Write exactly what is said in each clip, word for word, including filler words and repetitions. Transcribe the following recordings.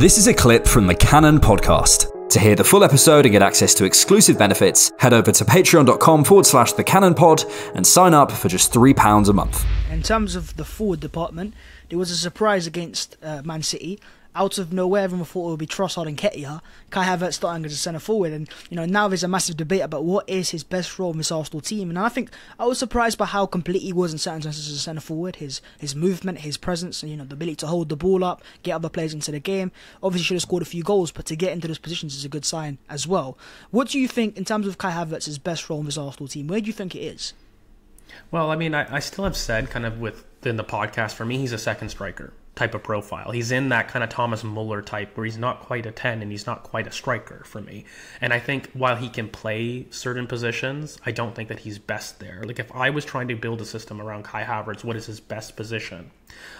This is a clip from The Cannon Podcast. To hear the full episode and get access to exclusive benefits, head over to patreon.com forward slash The Cannon Pod and sign up for just three pounds a month. In terms of the forward department, there was a surprise against uh, Man City. Out of nowhere, everyone thought it would be Trossard and Ketia. Kai Havertz starting as a centre forward, and you know now there's a massive debate about what is his best role in this Arsenal team. And I think I was surprised by how complete he was in certain senses as a centre forward. His his movement, his presence, and you know the ability to hold the ball up, get other players into the game. Obviously, should have scored a few goals, but to get into those positions is a good sign as well. What do you think in terms of Kai Havertz's best role in this Arsenal team? Where do you think it is? Well, I mean, I, I still have said kind of within the podcast for me, he's a second striker type of profile. He's in that kind of Thomas Muller type where he's not quite a ten and he's not quite a striker for me. And I think while he can play certain positions, I don't think that he's best there. Like if I was trying to build a system around Kai Havertz, what is his best position?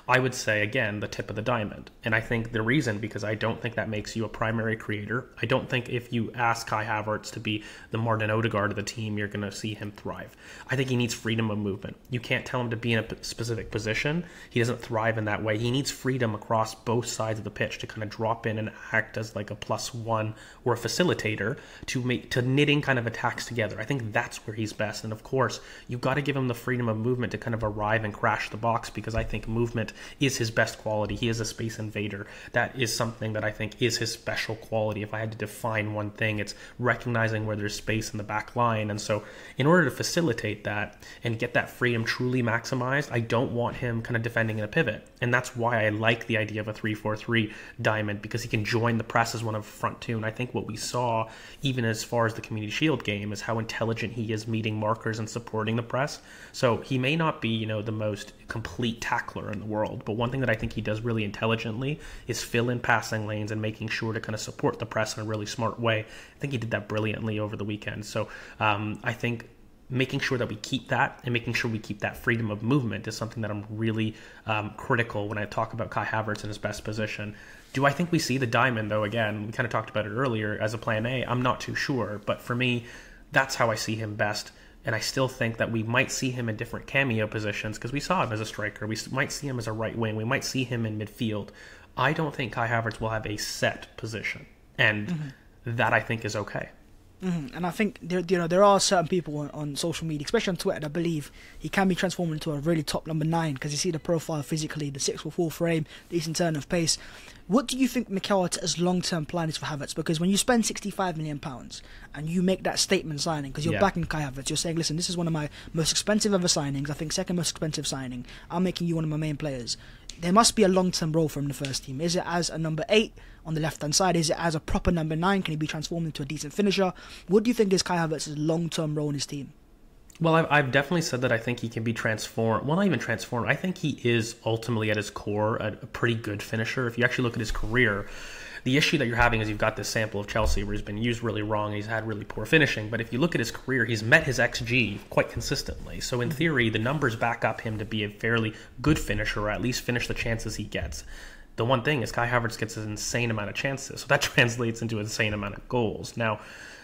I would say, again, the tip of the diamond. And I think the reason, because I don't think that makes you a primary creator. I don't think if you ask Kai Havertz to be the Martin Odegaard of the team, you're going to see him thrive. I think he needs freedom of movement. You can't tell him to be in a specific position. He doesn't thrive in that way. He needs freedom across both sides of the pitch to kind of drop in and act as like a plus one or a facilitator to make to knitting kind of attacks together. I think that's where he's best. And of course, you've got to give him the freedom of movement to kind of arrive and crash the box, because I think movement is his best quality. He is a space invader. That is something that I think is his special quality. If I had to define one thing, it's recognizing where there's space in the back line. And so in order to facilitate that and get that freedom truly maximized, I don't want him kind of defending in a pivot. And that's why I like the idea of a three four three diamond, because he can join the press as one of front two. And I think what we saw, even as far as the Community Shield game, is how intelligent he is meeting markers and supporting the press. So he may not be, you know, the most complete tackler in the world, but one thing that I think he does really intelligently is fill in passing lanes and making sure to kind of support the press in a really smart way. I think he did that brilliantly over the weekend. So um, I think making sure that we keep that and making sure we keep that freedom of movement is something that I'm really um, critical when I talk about Kai Havertz in his best position. Do I think we see the diamond, though? Again, we kind of talked about it earlier as a plan A. I'm not too sure, but for me, that's how I see him best. And I still think that we might see him in different cameo positions, because we saw him as a striker. We might see him as a right wing. We might see him in midfield. I don't think Kai Havertz will have a set position. And mm-hmm. that I think is okay. Mm-hmm. And I think there, you know, there are certain people on, on social media, especially on Twitter, that believe he can be transformed into a really top number nine, because you see the profile physically, the six foot four frame, decent turn of pace. What do you think Mikel Arteta's long-term plan is for Havertz? Because when you spend sixty-five million pounds and you make that statement signing, because you're yeah. backing Kai Havertz, you're saying, listen, this is one of my most expensive ever signings, I think second most expensive signing, I'm making you one of my main players. There must be a long-term role for him in the first team. Is it as a number eight on the left-hand side? Is it as a proper number nine? Can he be transformed into a decent finisher? What do you think is Kai Havertz's long-term role in his team? Well, I've, I've definitely said that I think he can be transformed. Well, not even transformed. I think he is ultimately at his core a, a pretty good finisher. If you actually look at his career, the issue that you're having is you've got this sample of Chelsea where he's been used really wrong and he's had really poor finishing. But if you look at his career, he's met his X G quite consistently. So in theory, the numbers back up him to be a fairly good finisher, or at least finish the chances he gets. The one thing is Kai Havertz gets an insane amount of chances. So that translates into an insane amount of goals. Now,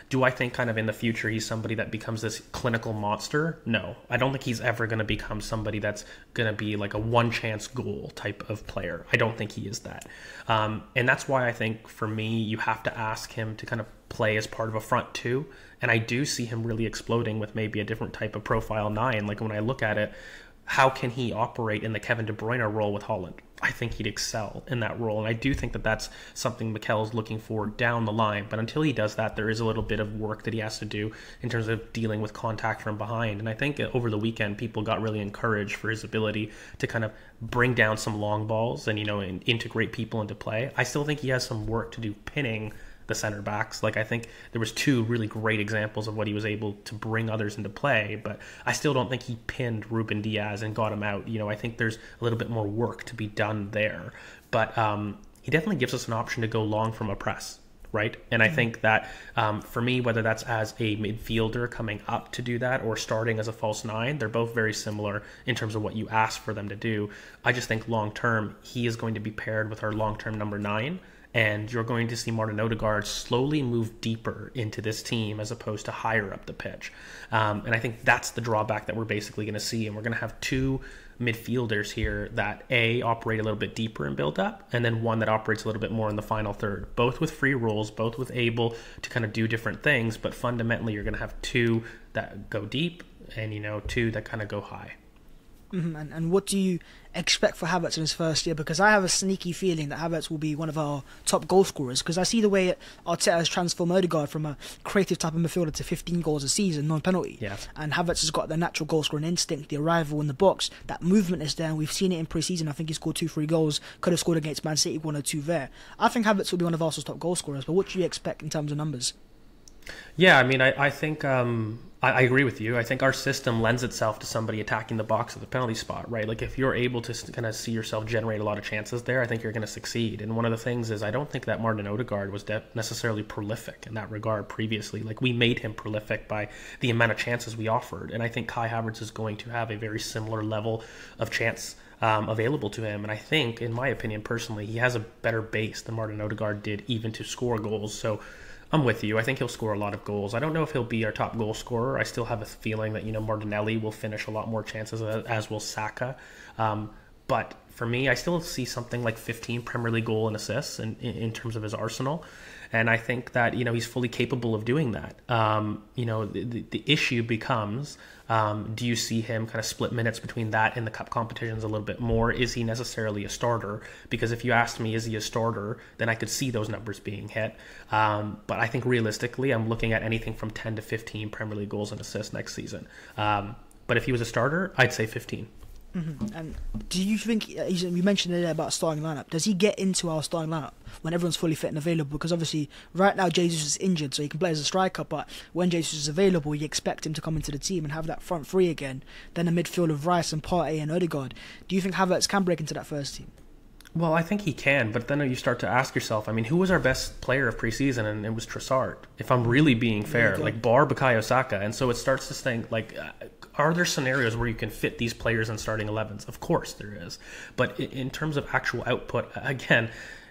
do I think kind of in the future he's somebody that becomes this clinical monster? No. I don't think he's ever going to become somebody that's going to be like a one-chance goal type of player. I don't think he is that. Um, and that's why I think, for me, you have to ask him to kind of play as part of a front two. And I do see him really exploding with maybe a different type of profile nine. Like when I look at it, how can he operate in the Kevin De Bruyne role with Haaland? I think he'd excel in that role. And I do think that that's something Mikel's looking for down the line. But until he does that, there is a little bit of work that he has to do in terms of dealing with contact from behind. And I think over the weekend, people got really encouraged for his ability to kind of bring down some long balls and, you know, and integrate people into play. I still think he has some work to do pinning the center backs. Like I think there was two really great examples of what he was able to bring others into play, but I still don't think he pinned Ruben Diaz and got him out. You know, I think there's a little bit more work to be done there, but um, he definitely gives us an option to go long from a press. Right. And I think that um, for me, whether that's as a midfielder coming up to do that or starting as a false nine, they're both very similar in terms of what you ask for them to do. I just think long term, he is going to be paired with our long term number nine. And you're going to see Martin Odegaard slowly move deeper into this team as opposed to higher up the pitch. Um, and I think that's the drawback that we're basically going to see. And we're going to have two midfielders here that A, operate a little bit deeper in build up, and then one that operates a little bit more in the final third, both with free rolls, both with able to kind of do different things. But fundamentally, you're going to have two that go deep and, you know, two that kind of go high. Mm-hmm. And, and what do you expect for Havertz in his first year? Because I have a sneaky feeling that Havertz will be one of our top goal scorers, because I see the way Arteta has transformed Odegaard from a creative type of midfielder to fifteen goals a season, non-penalty. Yeah. And Havertz has got the natural goal scoring instinct, the arrival in the box, that movement is there, and we've seen it in pre-season. I think he scored two, three goals, could have scored against Man City, one or two there. I think Havertz will be one of Arsenal's top goal scorers, but what do you expect in terms of numbers? Yeah, I mean, I, I think... Um... I agree with you. I think our system lends itself to somebody attacking the box at the penalty spot, right? Like if you're able to kind of see yourself generate a lot of chances there, I think you're going to succeed. And one of the things is I don't think that Martin Odegaard was necessarily prolific in that regard previously. Like we made him prolific by the amount of chances we offered. And I think Kai Havertz is going to have a very similar level of chance Um, available to him. And I think, in my opinion, personally, he has a better base than Martin Odegaard did even to score goals. So I'm with you. I think he'll score a lot of goals. I don't know if he'll be our top goal scorer. I still have a feeling that, you know, Martinelli will finish a lot more chances, as will Saka. Um, but for me, I still see something like fifteen Premier League goal and assists in, in, in terms of his arsenal. And I think that, you know, he's fully capable of doing that. Um, you know, the, the, the issue becomes... Um, do you see him kind of split minutes between that and the cup competitions a little bit more? Is he necessarily a starter? Because if you asked me, is he a starter, then I could see those numbers being hit. Um, but I think realistically, I'm looking at anything from ten to fifteen Premier League goals and assists next season. Um, but if he was a starter, I'd say fifteen. Mm-hmm. And do you think, you mentioned it about starting lineup, does he get into our starting lineup when everyone's fully fit and available? Because obviously right now Jesus is injured, so he can play as a striker, but when Jesus is available, you expect him to come into the team and have that front three again, then a midfield of Rice and Partey and Odegaard. Do you think Havertz can break into that first team? Well, I think he can, but then you start to ask yourself, I mean, who was our best player of preseason? And it was Trossard, if I'm really being fair, yeah, like bar Bukayo Saka. And so it starts to think, like, are there scenarios where you can fit these players in starting elevens? Of course there is. But in terms of actual output, again,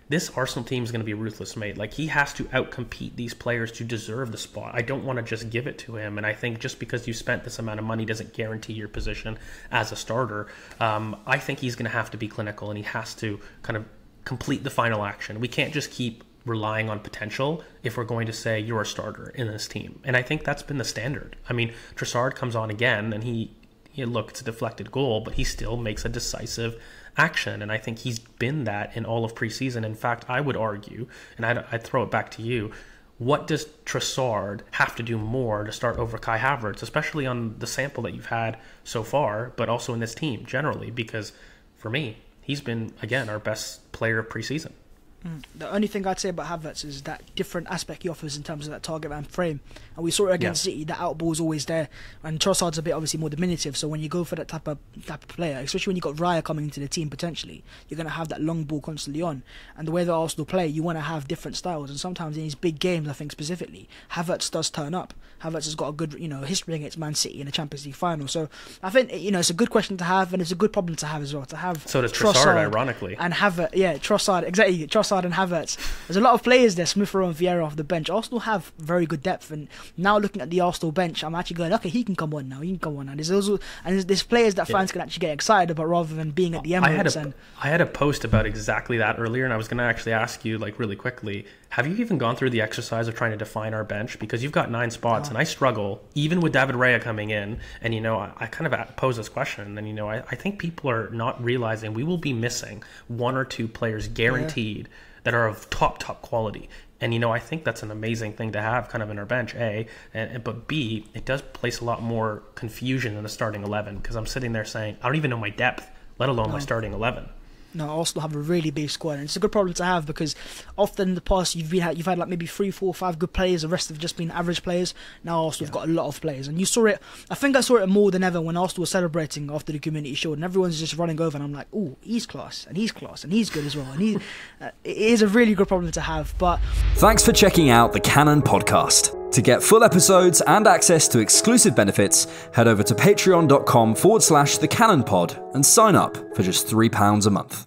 this Arsenal team is going to be ruthless, mate. Like, he has to outcompete these players to deserve the spot. I don't want to just give it to him. And I think just because you spent this amount of money doesn't guarantee your position as a starter. Um, I think he's going to have to be clinical, and he has to kind of complete the final action. We can't just keep relying on potential if we're going to say you're a starter in this team. And I think that's been the standard. I mean, Trossard comes on again, and he, he look, it's a deflected goal, but he still makes a decisive action, and I think he's been that in all of preseason. In fact, I would argue, and I'd, I'd throw it back to you, what does Trossard have to do more to start over Kai Havertz, especially on the sample that you've had so far, but also in this team generally? Because for me, he's been, again, our best player of preseason. The only thing I'd say about Havertz is that different aspect he offers in terms of that target man frame. And we saw it against yeah. City, that out ball is always there. And Trossard's a bit obviously more diminutive. So when you go for that type of, type of player, especially when you've got Raya coming into the team potentially, you're going to have that long ball constantly on. And the way that Arsenal play, you want to have different styles. And sometimes in these big games, I think specifically, Havertz does turn up. Havertz has got a good, you know, history against Man City in the Champions League final. So I think, you know, it's a good question to have, and it's a good problem to have as well. To have so does Trossard, Trossard ironically. And Havertz, yeah, Trossard, exactly. Trossard and Havertz. There's a lot of players there, Smith Rowe and Vieira off the bench. Arsenal have very good depth, and now looking at the Arsenal bench, I'm actually going, okay, he can come on now, he can come on now. There's also, and there's, there's players that fans yeah. can actually get excited about rather than being at the Emirates. I had, a, and, I had a post about exactly that earlier, and I was going to actually ask you, like, really quickly, have you even gone through the exercise of trying to define our bench? Because you've got nine spots, oh. and I struggle, even with David Raya coming in, and, you know, I, I kind of pose this question, and, you know, I, I think people are not realizing we will be missing one or two players guaranteed yeah. that are of top, top quality. And, you know, I think that's an amazing thing to have kind of in our bench, A. And, but B, it does place a lot more confusion in the starting eleven, because I'm sitting there saying, I don't even know my depth, let alone no. my starting eleven. No, Arsenal have a really big squad, and it's a good problem to have, because often in the past you've been you've had like maybe three, four, five good players. The rest have just been average players. Now Arsenal have yeah. got a lot of players, and you saw it. I think I saw it more than ever when Arsenal was celebrating after the Community Shield, and everyone's just running over, and I'm like, oh, he's class, and he's class, and he's good as well, and he. uh, it is a really good problem to have. But thanks for checking out the Cannon Podcast. To get full episodes and access to exclusive benefits, head over to patreon dot com forward slash the Cannon Pod and sign up for just three pounds a month.